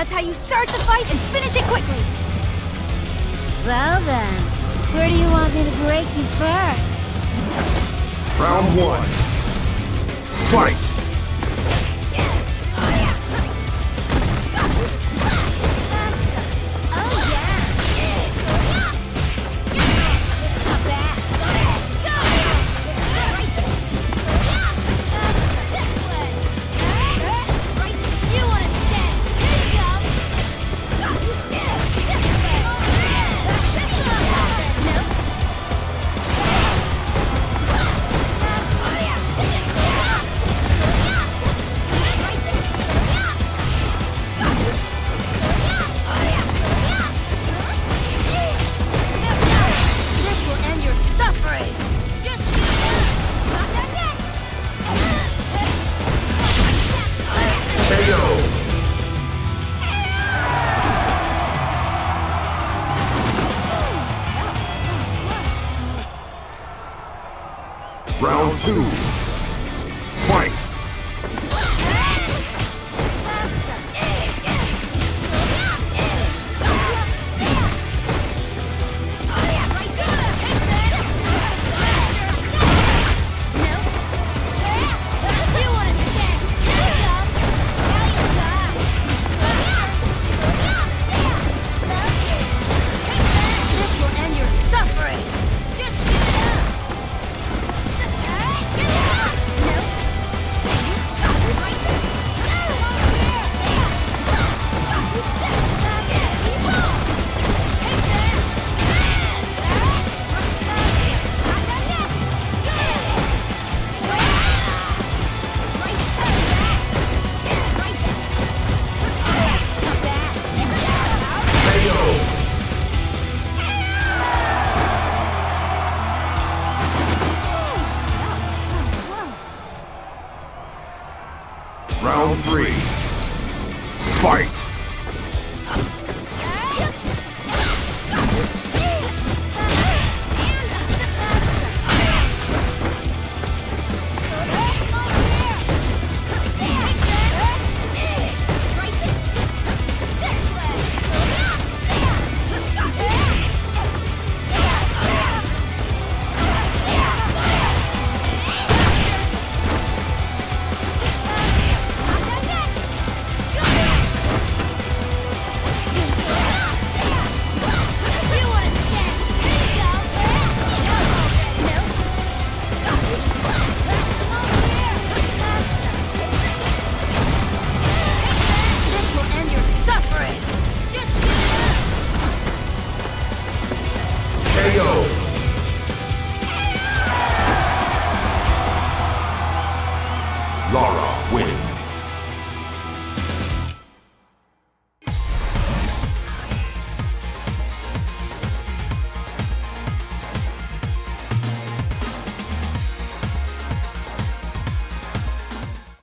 That's how you start the fight and finish it quickly! Well then, where do you want me to break you first? Round one. Fight! Round two.